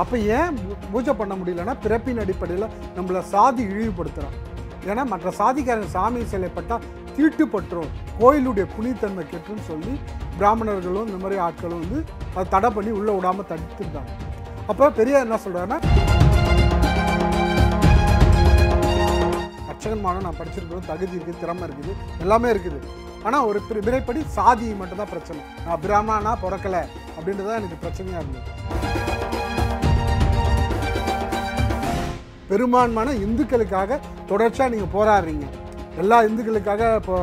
அப்ப ஏன் பூஜை பண்ண முடியலனா பிறப்பின் அடிப்படையில் நம்மள சாதி இழிவுபடுத்துறான். ஏன்னா மற்ற சாதிக்காரன் சாமி சிலைப்பட்டா தீட்டுப்பற்றும், கோயிலுடைய புனிதன்மை கெட்டுன்னு சொல்லி பிராமணர்களும் இந்த மாதிரி ஆட்களும் வந்து அதை தடை பண்ணி உள்ளே விடாமல் தடுத்துருந்தாங்க. அப்போ பெரியார் என்ன சொல்கிறாருன்னா, அர்ச்சகன்மானம் நான் படிச்சிருக்கிறோம், தகுதி இருக்குது, திறமை இருக்குது, எல்லாமே இருக்குது. ஆனால் ஒரு விரைப்படி சாதி மட்டும்தான் பிரச்சனை. நான் பிராமணனா பிறக்கலை அப்படின்றது தான் எனக்கு பிரச்சனையாக இருந்தது. பெரும்பான்மையான இந்துக்களுக்காக தொடர்ச்சியாக நீங்கள் போராடுறீங்க, எல்லா இந்துக்களுக்காக இப்போ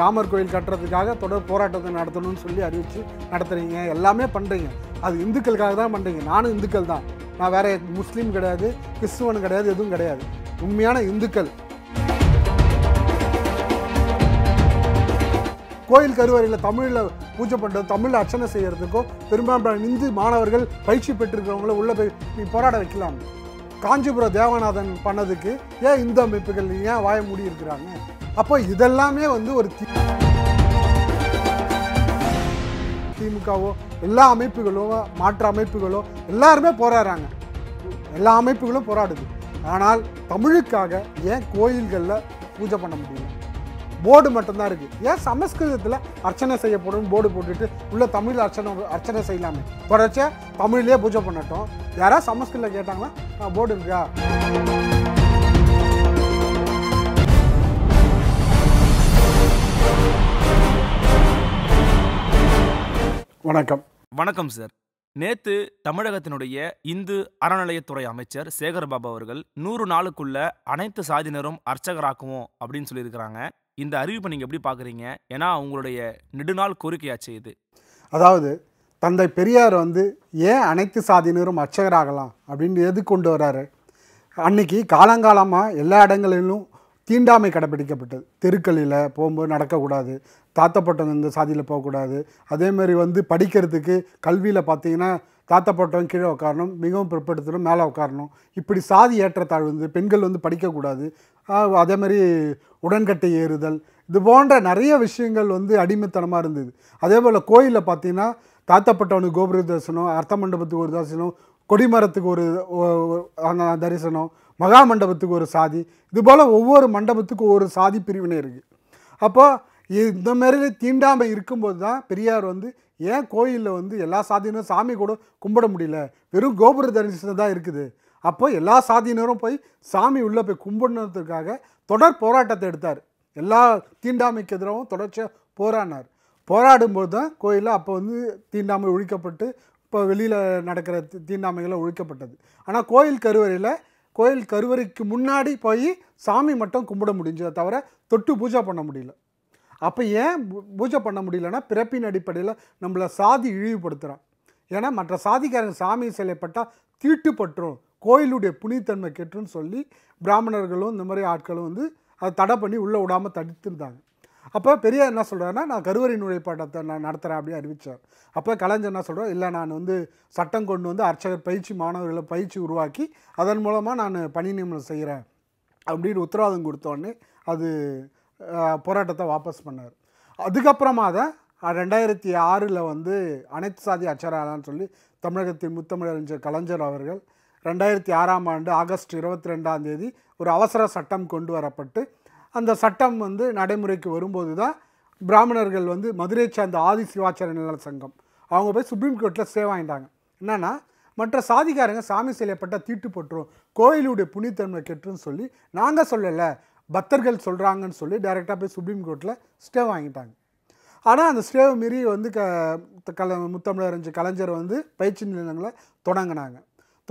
ராமர் கோயில் கட்டுறதுக்காக தொடர் போராட்டத்தை நடத்தணும்னு சொல்லி அறிவித்து நடத்துகிறீங்க, எல்லாமே பண்ணுறீங்க. அது இந்துக்களுக்காக தான் பண்ணுறீங்க. நானும் இந்துக்கள் தான், நான் வேறு முஸ்லீம் கிடையாது, கிறிஸ்துவன் கிடையாது, எதுவும் கிடையாது, உண்மையான இந்துக்கள். கோயில் கருவறையில் தமிழில் பூஜை பண்ணுறது, தமிழில் அர்ச்சனை செய்கிறதுக்கோ பெரும்பாலான இந்து மாணவர்கள் பயிற்சி பெற்றிருக்கிறவங்கள உள்ளே போய் நீ போராட வைக்கலாம். காஞ்சிபுரம் தேவநாதன் பண்ணதுக்கு ஏன் இந்து அமைப்புகள் ஏன் வாய மூடி இருக்கிறாங்க? அப்போ இதெல்லாமே வந்து ஒரு திமுகவோ எல்லா அமைப்புகளோ மாற்று அமைப்புகளோ எல்லாருமே போராடுறாங்க, எல்லா அமைப்புகளும் போராடுது. ஆனால் தமிழுக்காக ஏன் கோயில்களில் பூஜை பண்ண முடியல? போர்டு மட்டும்தான் இருக்குது. ஏன் சமஸ்கிருதத்தில் அர்ச்சனை செய்யப்படும் போர்டு போட்டுட்டு உள்ள தமிழ் அர்ச்சனை செய்யலாமே, தொடர்ச்சியா தமிழ்லேயே பூஜை பண்ணட்டும். யாராவது சமஸ்கிருதத்தில் கேட்டாங்கன்னா நான் போர்டு இருக்கா? வணக்கம். வணக்கம் சார். நேற்று தமிழகத்தினுடைய இந்து அறநிலையத்துறை அமைச்சர் சேகர் பாபு அவர்கள் 100 நாளுக்குள்ள அனைத்து சாதியினரும் அர்ச்சகராக்குவோம் அப்படின்னு சொல்லியிருக்கிறாங்க. இந்த அறிவிப்பை நீங்கள் எப்படி பார்க்குறீங்க? ஏன்னா அவங்களுடைய நெடுநாள் கோரிக்கையாச்சு இது. அதாவது தந்தை பெரியார் வந்து ஏன் அனைத்து சாதியினரும் அர்ச்சகராகலாம் அப்படின்னு எது கொண்டு வர்றாரு? அன்றைக்கி காலங்காலமாக எல்லா இடங்களிலும் தீண்டாமை கடைப்பிடிக்கப்பட்டது. தெருக்களில் போகும்போது நடக்கக்கூடாது, தாத்தப்பட்டவங்க இந்த சாதியில் போகக்கூடாது. அதேமாதிரி வந்து படிக்கிறதுக்கு கல்வியில் பார்த்திங்கன்னா தாத்தப்பட்டவங்க கீழே உட்காரணும், மிகவும் பிற்படுத்தணும் மேலே உட்காரணும். இப்படி சாதி ஏற்றத்தாழ்வு வந்து பெண்கள் வந்து படிக்கக்கூடாது, அதேமாதிரி உடன்கட்டை ஏறுதல், இது போன்ற நிறைய விஷயங்கள் வந்து அடிமைத்தனமாக இருந்தது. அதே போல் கோயிலில் பார்த்திங்கன்னா தாத்தப்பட்டவனுக்கு கோபுர தரிசனம், அர்த்த மண்டபத்துக்கு ஒரு தரிசனம், கொடிமரத்துக்கு ஒரு தரிசனம், மகா மண்டபத்துக்கு ஒரு சாதி, இதுபோல் ஒவ்வொரு மண்டபத்துக்கும் ஒரு சாதி பிரிவினை இருக்குது. அப்போ இந்த மாதிரி தீண்டாமை இருக்கும்போது தான் பெரியார் வந்து ஏன் கோயிலில் வந்து எல்லா சாதியினரும் சாமி கூட கும்பிட முடியல, வெறும் கோபுர தரிசனம் தான் இருக்குது, அப்போ எல்லா சாதியினரும் போய் சாமி உள்ளே போய் கும்பிடணுன்றதுக்காக தொடர் போராட்டத்தை எடுத்தார். எல்லா தீண்டாமைக்கு எதிராகவும் தொடர்ச்சியாக போராடினார். போராடும்போது தான் கோயிலில் அப்போ வந்து தீண்டாமை ஒழிக்கப்பட்டு இப்போ வெளியில் நடக்கிற தீண்டாமைகளை ஒழிக்கப்பட்டது. ஆனால் கோயில் கருவறைக்கு முன்னாடி போய் சாமி மட்டும் கும்பிட முடிஞ்சதை தவிர தொட்டு பூஜை பண்ண முடியல. அப்போ ஏன் பூஜை பண்ண முடியலன்னா பிறப்பின் அடிப்படையில் நம்மளை சாதி இழிவுபடுத்துகிறான். ஏன்னா மற்ற சாதிக்காரங்க சாமி சிலைப்பட்டால் தீட்டுப்பற்றும், கோயிலுடைய புனிதன்மை கெட்டுன்னு சொல்லி பிராமணர்களும் இந்த மாதிரி ஆட்களும் வந்து அதை தடை பண்ணி உள்ளே விடாமல் தடுத்துருந்தாங்க. அப்போ பெரியார் என்ன சொல்கிறாருன்னா, நான் கருவறை நுழைப்பாட்டத்தை நான் நடத்துகிறேன் அப்படின்னு அறிவித்தார். அப்போ கலைஞர் என்ன சொல்கிறேன், இல்லை நான் வந்து சட்டம் கொண்டு வந்து அர்ச்சகர் பயிற்சி மாணவர்களை பயிற்சி உருவாக்கி அதன் மூலமாக நான் பணி நியமனம் செய்கிறேன் அப்படின்னு உத்தரவாதம் கொடுத்தோடனே அது போராட்டத்தை வாபஸ் பண்ணார். அதுக்கப்புறமா தான் 2006 வந்து அனைத்து சாதி அர்ச்சகராகலான்னு சொல்லி தமிழகத்தின் முத்தமிழறிஞர் கலைஞர் அவர்கள் 2006 ஆகஸ்ட் 22ஆம் தேதி ஒரு அவசர சட்டம் கொண்டு வரப்பட்டு அந்த சட்டம் வந்து நடைமுறைக்கு வரும்போது தான் பிராமணர்கள் வந்து மதுரை சார்ந்த ஆதி சிவாச்சாரிய நல சங்கம் அவங்க போய் சுப்ரீம் கோர்ட்டில் சேவ் ஆகிட்டாங்க. என்னென்னா மற்ற சாதிக்காரங்க சாமி செய்யப்பட்டால் தீட்டு போட்டுரும், கோயிலுடைய புனித்தன்மை கெட்டுன்னு சொல்லி நாங்கள் சொல்லலை, பக்தர்கள் சொல்கிறாங்கன்னு சொல்லி டைரெக்டாக போய் சுப்ரீம் கோர்ட்டில் ஸ்டே வாங்கிட்டாங்க. ஆனால் அந்த ஸ்டேவை மீறி வந்து முத்தமிழறிஞர் கலைஞர் வந்து பயிற்சி நிலையங்களை தொடங்கினாங்க.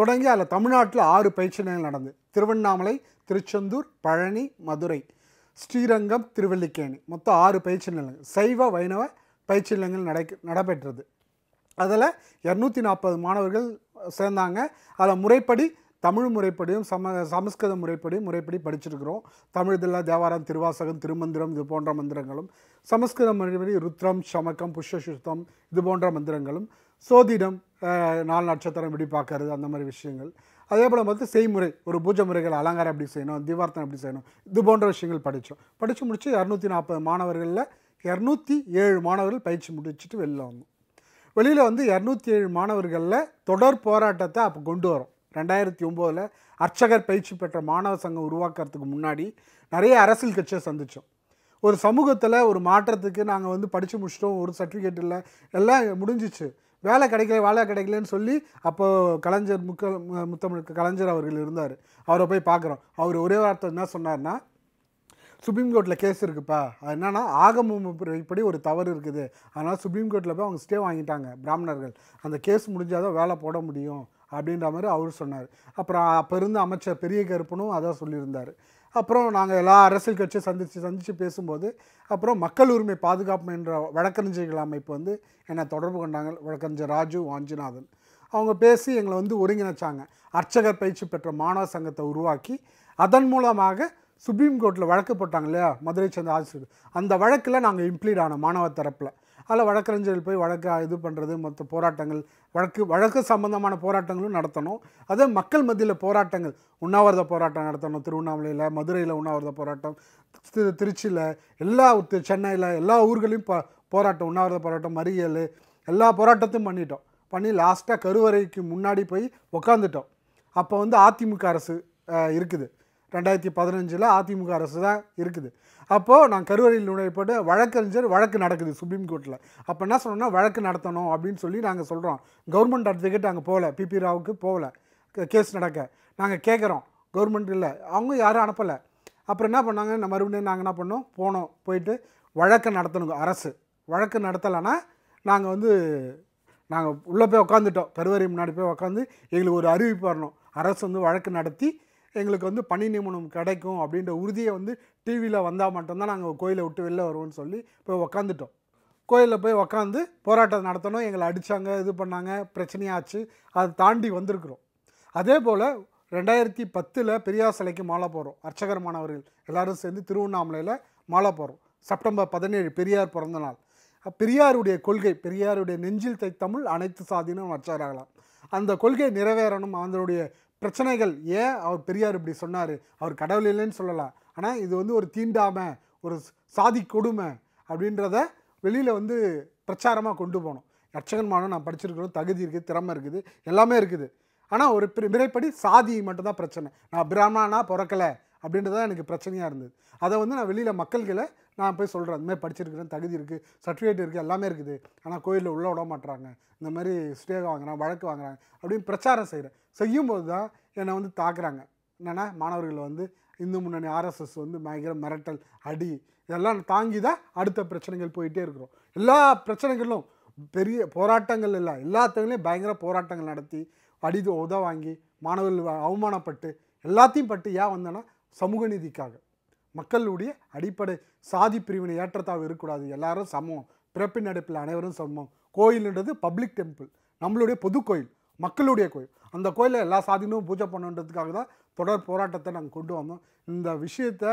தொடங்கி அதில் தமிழ்நாட்டில் 6 பயிற்சி நிலையங்கள் நடந்தது. திருவண்ணாமலை, திருச்செந்தூர், பழனி, மதுரை, ஸ்ரீரங்கம், திருவல்லிக்கேணி, மொத்தம் 6 பயிற்சி நிலையங்கள், சைவ வைணவ பயிற்சி நிலையங்கள் நடைபெற்றது. அதில் 240 மாணவர்கள் சேர்ந்தாங்க. அதில் முறைப்படி தமிழ் முறைப்படியும் சமஸ்கிருத முறைப்படியும் முறைப்படி படிச்சிருக்கிறோம். தமிழ் இதில் தேவாரம், திருவாசகம், திருமந்திரம் இது போன்ற மந்திரங்களும், சமஸ்கிருத முறைப்படி ருத்ரம், சமக்கம், புஷ்யசுத்தம் இது போன்ற மந்திரங்களும், சோதிடம், 4 நட்சத்திரம் எப்படி பார்க்கறது அந்த மாதிரி விஷயங்கள், அதே போல் பார்த்து செய்முறை, ஒரு பூஜை முறைகள், அலங்காரம் எப்படி செய்யணும், தீபார்த்தனை எப்படி செய்யணும், இது போன்ற விஷயங்கள் படித்து முடித்து 240 மாணவர்களில் 207 மாணவர்கள் பயிற்சி முடிச்சுட்டு வெளில வந்தோம். வெளியில வந்து 207 மாணவர்கள்ல தொடர் போராட்டத்தை அப்ப கொண்டு வரோம் 2009ல அர்ச்சகர் பயிற்சி பெற்ற மாணவ சங்கம் உருவாக்குறதுக்கு முன்னாடி நிறைய அரசியல் கட்சியை சந்திச்சோம் ஒரு சமூகத்துல ஒரு மாற்றத்துக்கு நாங்க வந்து படிச்சு முடிச்சிட்டோம் ஒரு சர்டிஃபிகேட் இல்ல எல்லாம் முடிஞ்சிச்சு வேலை கிடைக்கலன்னு சொல்லி அப்போ கலைஞர் முத்தமிழ் கலைஞர் அவர்கள் இருந்தார் அவரை போய் பார்க்கறோம் அவர் ஒரே வார்த்தை என்ன சொன்னாருன்னா सुप्रीम कोर्ट केस आगमपड़ी और तवुद आना सुप्रीम कोर्ट पे स्टे वांगिटा ब्राह्मण अंत मुझा वेले पड़ मुड़ो अब अमर करूँ अदार अपना एल कट्च सदिच पेसुद अब मकल उम्मी पाकरीज राजू वांजिनाथन अगर पेसी ये अर्चकर पयिच्ची पेट्र मानव संगते उरुवाक्की मूलम सुप्रीम कोर्ट वट्टा मदुरै चंद्र आसिर अंत इम्प्लीड आना मानव तरफ अल्प पड़े मत पोराट्टंगल संबंधान पोराट्टंगलुम अदे मक्कल मध्य पोराट्टंगल उन्नाविरत पोराट्टम तिरुवण्णामलै मदुरै उन्नाविरत पोराट्टम तिरुच्चि एल्ला चेन्नै एल्ला ऊर्गलैयुम पोराट्टम उन्नाविरत पोराट्टम मरियल एल्ला पोराट्टत्तैयुम पण्णिट्टोम पण्णि लास्टा करुवरैक्कु मुन्नाडि पोई उक्कार्ந்துட்டோம் अप्पो वंदु आदिमुक அரசு இருக்குது 2015 அதிமுக அரசு தான் இருக்குது அப்போ நான் கருவறையில் நுழைப்பட வழக்கறிஞர் வழக்கு நடக்குது சுப்ரீம் கோர்ட்ல அப்ப என்ன சொன்னா வழக்கு நடத்தணும் அப்படினு சொல்லி நாங்க சொல்றோம் கவர்மெண்ட் அட்வொகேட் அங்க போகல பிபி ராவுக்கு போகல கேஸ் நடக்க நாங்க கேக்குறோம் கவர்மெண்ட் இல்ல அவங்க யாரும் அனுப்பல அப்புறம் என்ன பண்ணாங்க நம்ம மறுபடியும் நாங்க என்ன பண்ணோம் போனோம் போய்ட்டு வழக்கு நடத்தணும் அரசு வழக்கு நடத்தலனா நாங்க வந்து நாங்க உள்ள போய் உட்கார்ந்துட்டோம் கருவறை முன்னாடி போய் உட்கார்ந்து எங்களுக்கு ஒரு அறிவிப்பு வரணும் அரசு வந்து வழக்கு நடத்தி எங்களுக்கு வந்து பணி நியமனம் கிடைக்கும் அப்படிங்கற உறுதியை வந்து டிவில வந்தா மட்டும் தான் நாங்க கோயிலை விட்டு வெளிய வருவோம்னு சொல்லி போய் உட்கார்ந்துட்டோம் கோயில்ல போய் உட்கார்ந்து போராட்டம் நடத்தணும் எங்களை அடிச்சாங்க இது பண்ணாங்க பிரச்சனையாச்சு அதை தாண்டி வந்திருக்கிறோம் அதே போல 2010ல பெரியார் சிலைக்கு மாலை போறோம் அர்ச்சகர் மாணவர்கள் எல்லாரும் சேர்ந்து திருவண்ணாமலையில மாலை போறோம் செப்டம்பர் 17 பெரியார் பிறந்த நாள் பெரியாருடைய கொள்கை பெரியாருடைய நெஞ்சில் தைத்த தமிழ் அனைத்து சாதியினரும் வச்சாராகலாம் அந்த கொள்கை நிறைவேறணும் அவங்களுடைய பிரச்சனைகள் ஏன் அவர் பெரியார் இப்படி சொன்னாரு அவர் கடவுள் இல்லைன்னு சொல்லலாம் ஆனா இது வந்து ஒரு தீண்டாமை ஒரு சாதி கொடுமை அப்படின்றத வெளியில வந்து பிரச்சாரமா கொண்டு போணும் அர்ச்சகன் மாணவன் நான் படிச்சிருக்கிறோம் தகுதி இருக்கு திறமை இருக்குது எல்லாமே இருக்குது ஆனா ஒரு பிறப்படி சாதி மட்டும் தான் பிரச்சனை நான் பிராமணனா பிறக்கல அப்படின்றத எனக்கு பிரச்சனையா இருந்தது அத வந்து நான் வெளியில மக்கள்கிட்ட நான் போய் சொல்றேன் இந்த மாதிரி படிச்சிருக்கிறேன் தகுதி இருக்கு சர்டிஃபிகேட் இருக்கு எல்லாமே இருக்குது ஆனா கோயில்ல உள்ள விட மாட்டறாங்க இந்த மாதிரி ஸ்டே வாங்குறாங்க வழக்கு வாங்குறாங்க அப்படி பிரச்சாரம் செய்யும்போது தான் என்ன வந்து தாக்குறாங்க என்னன்னா மாணவர்கள் வந்து இந்து முன்னணி ஆர்எஸ்எஸ் வந்து மைக்ர மிரட்டல் அடி இதெல்லாம் தாங்கி தான் அடுத்த பிரச்சனைகள் போயிட்டே இருக்குறோம் எல்லா பிரச்சனைகளும் பெரிய போராட்டங்கள் இல்ல எல்லாத்தையும் பயங்கர போராட்டங்கள் நடத்தி அடி உத வாங்கி மாணவர்கள் அவமானப்பட்டு எல்லாத்தையும் பட்டு ஏன் வந்தனா சமூக நீதிக்காக மக்களுடைய அடிப்படை சாதி பிரிவினை ஏற்றத்தாழ்வு இருக்கக்கூடாது எல்லாரும் சமம் பிறப்பின் அடிப்படையில் அனைவரும் சமம் கோயில்ன்றது பப்ளிக் டெம்பிள் நம்மளுடைய பொது கோயில் மக்களுடைய கோயில் அந்த கோயில்ல எல்லா சாதியினரும் பூஜை பண்ணணும்ன்றதுக்காக தான் தொடர் போராட்டத்தை நாங்க கொண்டு வந்தோம் இந்த விஷயத்தை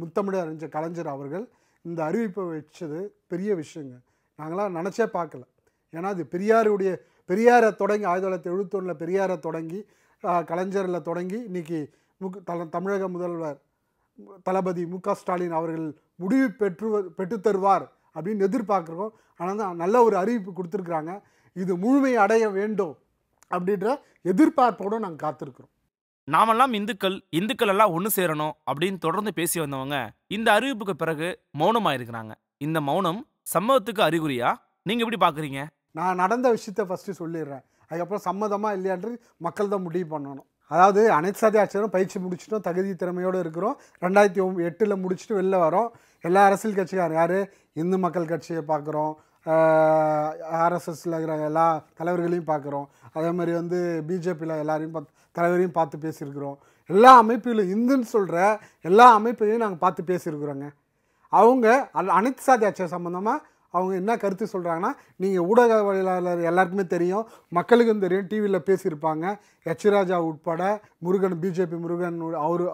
முத்தமிழ் அறிஞர் கலைஞர் அவர்கள் இந்த அறிவிப்பை வெச்சது பெரிய விஷயங்க நாங்களா நினைச்சே பார்க்கல ஏனா அது பெரியாருடைய பெரியாரை தொடங்கி 1971ல பெரியாரை தொடங்கி கலைஞர்ல தொடங்கி இன்னைக்கு தமிழக முதல்வர் தளபதி முக ஸ்டாலின் அவர்கள் முடிவு பெற்று தருவார் அப்படினு எதிர்பார்க்கிறோம் ஆனா நல்ல ஒரு அறிவிப்பு கொடுத்திருக்காங்க இது முழுமை அடைய வேண்டும் அப்படிங்கற எதிர்பார்ப்போட நாங்க காத்திருக்கிறோம் நாமெல்லாம் இந்துக்கள் எல்லாம் ஒன்னு சேரணும் அப்படினு தொடர்ந்து பேசி வந்தவங்க இந்த அறிவிப்புக்கு பிறகு மௌனமா இருக்காங்க இந்த மௌனம் சம்மதத்துக்கு அறிகுறியா நீங்க எப்படி பாக்குறீங்க நான் நடந்த விஷயத்தை ஃபர்ஸ்ட் சொல்லிறேன் அதுக்கு அப்புறம் சம்மதமா இல்லையான்னு மக்கள் தான் முடிவு பண்ணணும் அதாவது அனைத்து சாதி ஆட்சியரும் பயிற்சி முடிச்சிட்டோம் தகுதி திறமையோடு இருக்கிறோம் 2008ல் முடிச்சிட்டு வெளில வரோம் எல்லா அரசியல் கட்சியார் யாரு இந்து மக்கள் கட்சியை பார்க்குறோம் ஆர்எஸ்எஸ்ல இருக்கிற எல்லா தலைவர்களையும் பார்க்குறோம் அதே மாதிரி வந்து பிஜேபியில் எல்லாரையும் தலைவரையும் பார்த்து பேசியிருக்கிறோம் எல்லா அமைப்புகளும் இந்துன்னு சொல்ற எல்லா அமைப்பையும் நாங்கள் பார்த்து பேசியிருக்கிறோங்க அவங்க அனைத்து சாதி ஆட்சியர் சம்பந்தமாக அவங்க என்ன கருத்து சொல்றாங்கன்னா நீங்க ஊடகவியலாளர் எல்லாருக்குமே தெரியும் மக்களுக்கும் தெரியும் டிவில பேசிருப்பாங்க H Raja உட்பட முருகன் BJP முருகன்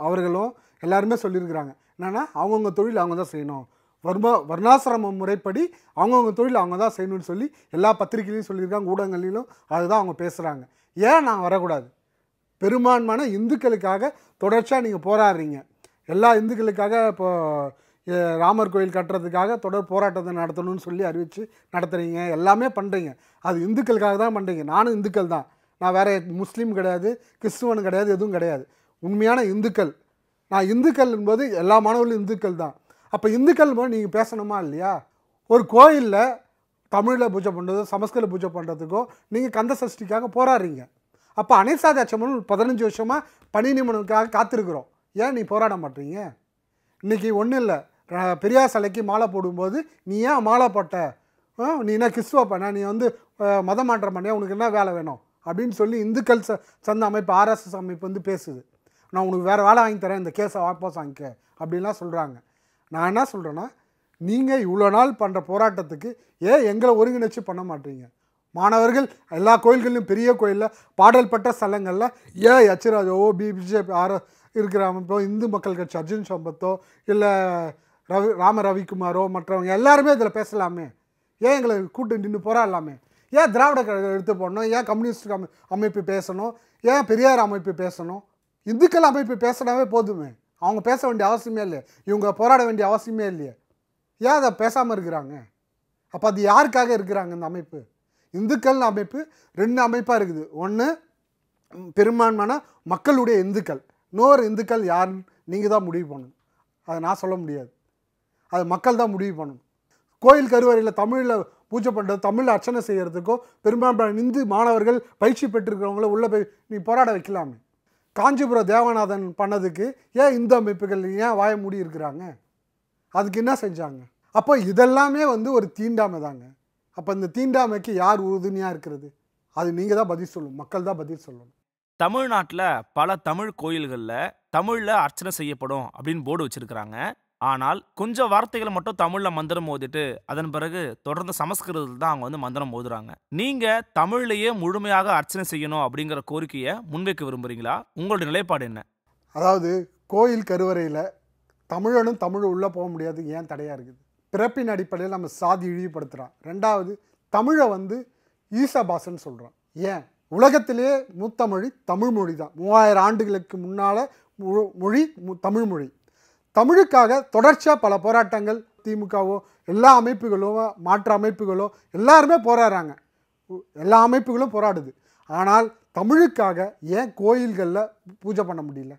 அவர்களும் எல்லாரும் சொல்லிருக்காங்க என்னன்னா அவங்கவங்க தொழில் அவங்க தான் செய்யணும் வர்ணாசிரம முறைப்படி அவங்கவங்க தொழில் அவங்க தான் செய்யணும்னு சொல்லி எல்லா பத்திரிகையிலயும் சொல்லிருக்காங்க ஊடகங்களிலும் அதுதான் அவங்க பேசுறாங்க ஏன் நான் வர கூடாது பெருமான்மான இந்துக்களுக்காக தொடர்ச்சியா நீங்க போராடுறீங்க எல்லா இந்துக்களுக்காக இப்போ ராமர் கோயில் கட்டிறதுக்காக தொடர் போராட்டத்தை நடத்தணும்னு சொல்லி அறிவிச்சு நடத்துறீங்க, எல்லாமே பண்ணுறீங்க. அது இந்துக்களுக்காக தான் பண்ணுறீங்க. நானும் இந்துக்கள் தான், நான் வேறு முஸ்லீம் கிடையாது, கிறிஸ்துவன் கிடையாது, எதுவும் கிடையாது. உண்மையான இந்துக்கள், நான் இந்துக்கள் என்பது எல்லா மாணவர்களும் இந்துக்கள் தான். அப்போ இந்துக்கள் போது நீங்கள் பேசணுமா இல்லையா? ஒரு கோயிலில் தமிழில் பூஜை பண்ணுறதோ சமஸ்கிருத பூஜை பண்ணுறதுக்கோ நீங்கள் கந்த சஷ்டிக்காக போராடுறீங்க. அப்போ அனைசாதாட்சமும் 15 வருஷமாக பணி நியமனத்துக்காக காத்திருக்கிறோம், ஏன் நீ போராட மாட்டீங்க? இன்றைக்கி ஒன்றும் இல்லை, பெரியார் சிலைக்கு மாலை போடும்போது நீ ஏன் மாலை போட்ட, நீ என்ன கிறிஸ்துவ பண்ண, நீ வந்து மதம் மாற்றம் பண்ண, உனக்கு என்ன வேலை வேணும் அப்படின்னு சொல்லி இந்துக்கள் சந்த அமைப்பு ஆர்எஸ்எஸ் அமைப்பு வந்து பேசுது. நான் உனக்கு வேறு வேலை வாங்கி தரேன், இந்த கேஸை வாபஸ் வாங்கிக்க அப்படின்லாம் சொல்கிறாங்க. நான் என்ன சொல்கிறேன்னா, நீங்கள் இவ்வளோ நாள் பண்ணுற போராட்டத்துக்கு ஏன் எங்களை ஒருங்கிணைச்சு பண்ண மாட்டீங்க? மாணவர்கள் எல்லா கோயில்கள்லையும் பெரிய கோயிலில் பாடல்பட்ட ஸ்தலங்களில் ஏன் எச் ராஜாவோ பிஜேபி இருக்கிற அமைப்போ இந்து மக்கள் கட்சி அர்ஜுன் சம்பத்தோ இல்லை ராமரவிக்குமாரோ மற்றவங்க எல்லாருமே இதில் பேசலாமே, ஏன் எங்களை கூட்டு நின்று போராடலாமே? ஏன் திராவிட கழகம் எடுத்து போடணும், ஏன் கம்யூனிஸ்ட் அமைப்பு பேசணும், ஏன் பெரியார் அமைப்பு பேசணும்? இந்துக்கள் அமைப்பு பேசினாவே போதுமே, அவங்க பேச வேண்டிய அவசியமே இல்லை, இவங்க போராட வேண்டிய அவசியமே இல்லையே, ஏன் அதை பேசாமல் இருக்கிறாங்க? அப்போ அது யாருக்காக இருக்கிறாங்க? இந்த அமைப்பு இந்துக்கள் அமைப்பு ரெண்டு அமைப்பாக இருக்குது. ஒன்று பெரும்பான்மையான மக்களுடைய இந்துக்கள், இன்னொரு இந்துக்கள் யாருன்னு நீங்கள் தான் முடிவு பண்ணணும், அதை நான் சொல்ல முடியாது, அது மக்கள் தான் முடிவு பண்ணணும். கோயில் கருவறையில் தமிழில் பூஜை பண்ணுறது, தமிழில் அர்ச்சனை செய்கிறதுக்கோ பெரும்பான்மையான இந்து மாணவர்கள் பயிற்சி பெற்றிருக்கிறவங்கள உள்ளே போய் நீ போராட வைக்கலாமே. காஞ்சிபுரம் தேவநாதன் பண்ணதுக்கு ஏன் இந்து அமைப்புகள் ஏன் வாய மூடி இருக்கிறாங்க? அதுக்கு என்ன செஞ்சாங்க? அப்போ இதெல்லாமே வந்து ஒரு தீண்டாமை தாங்க. அப்போ இந்த தீண்டாமைக்கு யார் உறுதுணையாக இருக்கிறது? அது நீங்கள் தான் பதில் சொல்லணும், மக்கள் தான் பதில் சொல்லணும். தமிழ்நாட்டில் பல தமிழ் கோயில்களில் தமிழில் அர்ச்சனை செய்யப்படும் அப்படின்னு போர்டு வச்சுருக்கிறாங்க. ஆனால் கொஞ்சம் வார்த்தைகளை மட்டும் தமிழில் மந்திரம் ஓதிட்டு அதன் பிறகு தொடர்ந்து சமஸ்கிருதத்தில் தான் அவங்க வந்து மந்திரம் ஓதுறாங்க. நீங்கள் தமிழ்லையே முழுமையாக அர்ச்சனை செய்யணும் அப்படிங்கிற கோரிக்கையை முன்வைக்க விரும்புகிறீங்களா? உங்களுடைய நிலைப்பாடு என்ன? அதாவது கோயில் கருவறையில் தமிழனும் தமிழ் உள்ளே போக முடியாது, ஏன் தடையாக இருக்குது? பிறப்பின் அடிப்படையில் நம்ம சாதி இழிவுபடுத்துகிறோம். ரெண்டாவது தமிழை வந்து ஈசாபாசன்னு சொல்கிறோம். ஏன்? உலகத்திலேயே முத்தமிழ் தமிழ் மொழி தான். 3000 ஆண்டுகளுக்கு முன்னால் மொழி தமிழ் மொழி. தமிழுக்காக தொடர்ச்சியாக பல போராட்டங்கள், திமுகவோ எல்லா அமைப்புகளோ மாற்று அமைப்புகளோ எல்லாருமே போராடுறாங்க, எல்லா அமைப்புகளும் போராடுது. ஆனால் தமிழுக்காக ஏன் கோயில்களில் பூஜை பண்ண முடியல?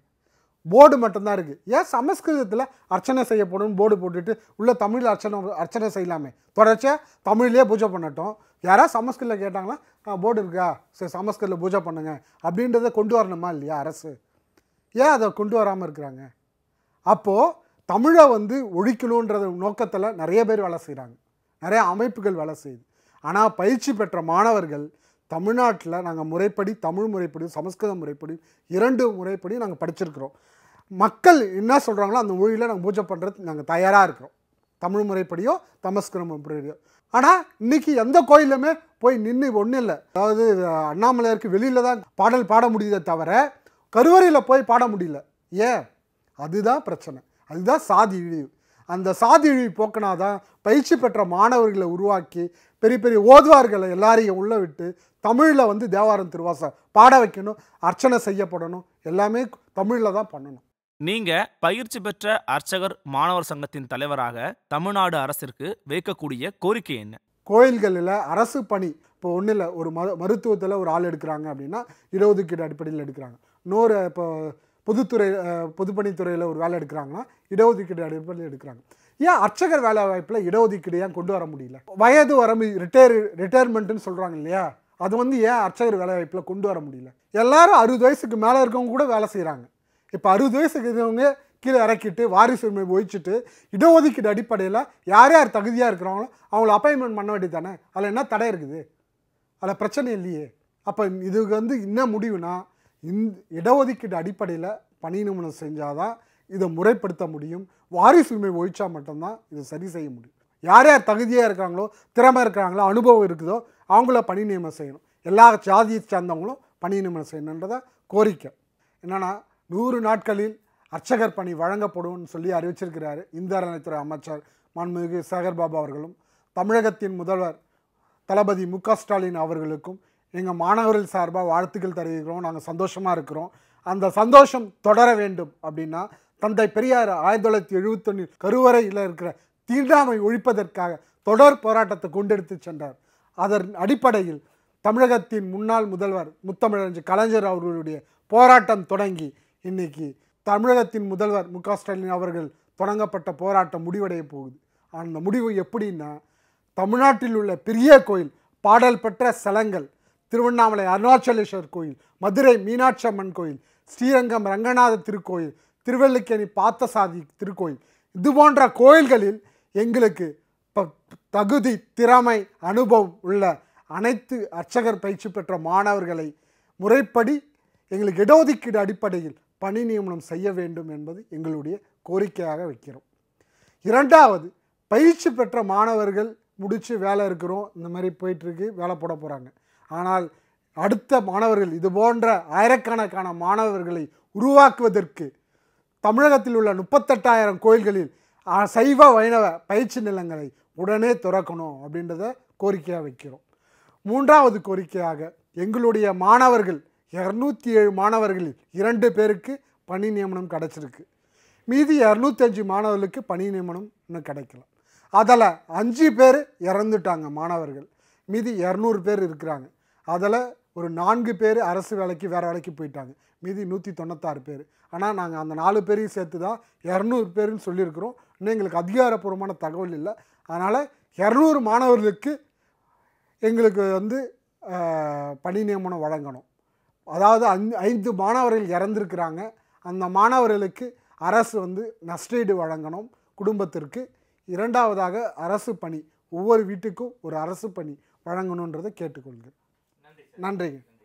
போர்டு மட்டும்தான் இருக்குது. ஏன் சமஸ்கிருதத்தில் அர்ச்சனை செய்யப்படும் போர்டு போட்டுட்டு உள்ளே தமிழில் அர்ச்சனை செய்யலாமே, தொடர்ச்சியாக தமிழ்லேயே பூஜை பண்ணட்டும். யாராவது சமஸ்கிருதில் கேட்டாங்கன்னா போர்டு இருக்கா சரி சமஸ்கிருதில் பூஜை பண்ணுங்க அப்படின்றத கொண்டு வரணுமா இல்லையா அரசு? ஏன் அதை கொண்டு வராமல் இருக்கிறாங்க? அப்போது தமிழை வந்து ஒழிக்கணுன்ற நோக்கத்தில் நிறைய பேர் வேலை செய்கிறாங்க, நிறைய அமைப்புகள் வேலை செய்யுது. ஆனால் பயிற்சி பெற்ற மாணவர்கள் தமிழ்நாட்டில் நாங்கள் முறைப்படி தமிழ் முறைப்படி சமஸ்கிருத முறைப்படி 2 முறைப்படி நாங்கள் படிச்சிருக்கிறோம். மக்கள் என்ன சொல்கிறாங்களோ அந்த மொழியில் நாங்கள் பூஜை பண்ணுறது நாங்கள் தயாராக இருக்கிறோம், தமிழ் முறைப்படியோ சமஸ்கிருத முறைப்படியோ. ஆனால் இன்றைக்கி எந்த கோயிலுமே போய் நின்று ஒன்றும் இல்லை. அதாவது அண்ணாமலையாருக்கு வெளியில் தான் பாடல் பாட முடியுதே தவிர கருவறையில் போய் பாட முடியல, ஏன்? அதுதான் பிரச்சனை, அதுதான் சாதி இழிவு. அந்த சாதி இழிவு போக்கினாதான் பயிற்சி பெற்ற மாணவர்களை உருவாக்கி பெரிய பெரிய ஓதுவார்களை எல்லாரையும் உள்ளே விட்டு தமிழில் வந்து தேவாரம் திருவாசம் பாட வைக்கணும், அர்ச்சனை செய்யப்படணும், எல்லாமே தமிழில் தான் பண்ணணும். நீங்கள் பயிற்சி பெற்ற அர்ச்சகர் மாணவர் சங்கத்தின் தலைவராக தமிழ்நாடு அரசிற்கு வைக்கக்கூடிய கோரிக்கை என்ன? கோயில்களில் அரசு பணி இப்போ ஒன்றும் இல்லை, ஒரு மருத்துவத்தில் ஒரு ஆள் எடுக்கிறாங்க அப்படின்னா 20 இடஒதுக்கீடு அடிப்படையில் எடுக்கிறாங்க. இன்னொரு இப்போ பொதுப்பணித்துறையில் ஒரு வேலை எடுக்கிறாங்கன்னா 20 இடஒதுக்கீடு அடிப்படையில் எடுக்கிறாங்க. ஏன் அர்ச்சகர் வேலை வாய்ப்பில் 20 இடஒதுக்கீடு ஏன் கொண்டு வர முடியல? வயது வரம்பு ரிட்டையர்மெண்ட்டுன்னு சொல்கிறாங்க இல்லையா, அது வந்து ஏன் அர்ச்சகர் வேலை வாய்ப்பில் கொண்டு வர முடியல? எல்லாரும் 60 வயசுக்கு மேலே இருக்கவங்க கூட வேலை செய்கிறாங்க. இப்போ 60 வயசுக்கு இருக்கிறவங்க கீழே இறக்கிட்டு வாரிசுரிமை ஒழிச்சிட்டு இடஒதுக்கீடு அடிப்படையில் யார் யார் தகுதியாக இருக்கிறாங்களோ அவங்கள அப்பாயின்மெண்ட் பண்ண வேண்டியது தானே, அதில் என்ன தடை இருக்குது? அதில் பிரச்சனை இல்லையே. அப்போ இதுக்கு வந்து என்ன முடிவுனா, இடஒதுக்கீடு அடிப்படையில் பணி நியமனம் செஞ்சால் தான் இதை முறைப்படுத்த முடியும், வாரிசுரிமை ஒழிச்சா மட்டும்தான் இதை சரி செய்ய முடியும். யார் யார் தகுதியாக இருக்கிறாங்களோ திறமை இருக்கிறாங்களோ அனுபவம் இருக்குதோ அவங்கள பணி நியமனம் செய்யணும், எல்லா ஜாதியை சார்ந்தவங்களும் பணி நியமனம் செய்யணுன்றதை கோரிக்கை. என்னென்னா 100 நாட்களில் அர்ச்சகர் பணி வழங்கப்படும்னு சொல்லி அறிவிச்சிருக்கிறாரு இந்து அறநிலைத்துறை அமைச்சர் மாண்புமிகு சேகர் பாபு அவர்களும், தமிழகத்தின் முதல்வர் தளபதி மு.க.ஸ்டாலின் அவர்களுக்கும் எங்கள் மாணவர்கள் சார்பாக வாழ்த்துக்கள் தெரிவிக்கிறோம். நாங்கள் சந்தோஷமாக இருக்கிறோம். அந்த சந்தோஷம் தொடர வேண்டும் அப்படின்னா தந்தை பெரியார் 1971 கருவறையில் இருக்கிற தீண்டாமை ஒழிப்பதற்காக தொடர் போராட்டத்தை கொண்டெடுத்து சென்றார். அதன் அடிப்படையில் தமிழகத்தின் முன்னாள் முதல்வர் முத்தமிழறிஞர் கலைஞர் அவர்களுடைய போராட்டம் தொடங்கி இன்னைக்கு தமிழகத்தின் முதல்வர் மு க ஸ்டாலின் அவர்கள் தொடங்கப்பட்ட போராட்டம் முடிவடைய போகுது. அந்த முடிவு எப்படின்னா, தமிழ்நாட்டில் உள்ள பெரிய கோயில் பாடல் பெற்ற ஸ்தலங்கள் திருவண்ணாமலை அருணாச்சலேஸ்வர் கோயில், மதுரை மீனாட்சி அம்மன் கோயில், ஸ்ரீரங்கம் ரங்கநாத திருக்கோயில், திருவல்லிக்கேணி பார்த்தசாதி திருக்கோயில், இது போன்ற கோயில்களில் எங்களுக்கு தகுதி திறமை அனுபவம் உள்ள அனைத்து அர்ச்சகர் பயிற்சி பெற்ற மாணவர்களை முறைப்படி எங்களுக்கு இடஒதுக்கீடு அடிப்படையில் பணி நியமனம் செய்ய வேண்டும் என்பது எங்களுடைய கோரிக்கையாக வைக்கிறோம். இரண்டாவது, பயிற்சி பெற்ற மாணவர்கள் முடித்து வேலை இருக்கிறோம், இந்த மாதிரி போயிட்டுருக்கு, வேலை போட போகிறாங்க. ஆனால் அடுத்த மாணவர்கள், இது போன்ற ஆயிரக்கணக்கான மாணவர்களை உருவாக்குவதற்கு தமிழகத்தில் உள்ள 38,000 கோயில்களில் சைவ வைணவ பயிற்சி நிலங்களை உடனே திறக்கணும் அப்படின்றத கோரிக்கையாக வைக்கிறோம். மூன்றாவது கோரிக்கையாக, எங்களுடைய மாணவர்கள் 207 மாணவர்களில் 2 பேருக்கு பணி நியமனம் கிடச்சிருக்கு. மீதி 205 மாணவர்களுக்கு பணி நியமனம் இன்னும் கிடைக்கலாம். அதில் 5 பேர் இறந்துட்டாங்க மாணவர்கள், மீதி 200 பேர் இருக்கிறாங்க. அதில் ஒரு 4 பேர் அரசு வேலைக்கு வேறு வேலைக்கு போயிட்டாங்க, மீதி 196 பேர். ஆனால் நாங்கள் அந்த 4 பேரையும் சேர்த்து தான் 200 பேருன்னு சொல்லியிருக்கிறோம். இன்னும் எங்களுக்கு அதிகாரப்பூர்வமான தகவல் இல்லை. அதனால் 200 மாணவர்களுக்கு எங்களுக்கு பணி நியமனம் வழங்கணும். அதாவது 5 மாணவர்கள் இறந்துருக்கிறாங்க, அந்த மாணவர்களுக்கு அரசு நஷ்டஈடு வழங்கணும் குடும்பத்திற்கு. இரண்டாவதாக அரசு பணி, ஒவ்வொரு வீட்டுக்கும் ஒரு அரசு பணி வழங்கணுன்றதை கேட்டுக்கொள்கிறேன். நன்றிங்க.